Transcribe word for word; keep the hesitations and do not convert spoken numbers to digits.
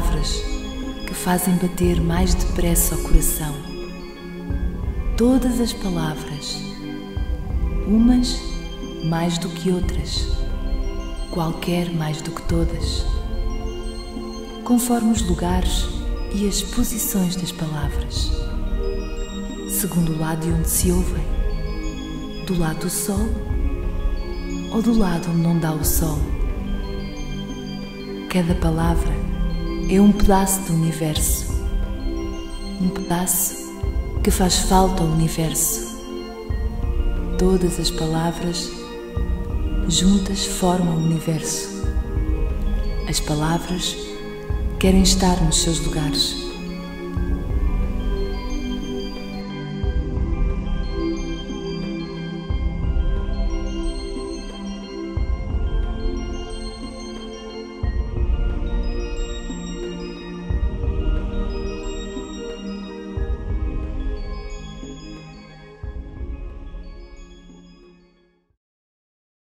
palavras que fazem bater mais depressa o coração. Todas as palavras, umas mais do que outras, qualquer mais do que todas, conforme os lugares e as posições das palavras, segundo o lado de onde se ouvem, do lado do sol ou do lado onde não dá o sol. Cada palavra é um pedaço do universo, um pedaço que faz falta ao universo. Todas as palavras juntas formam o universo. As palavras querem estar nos seus lugares.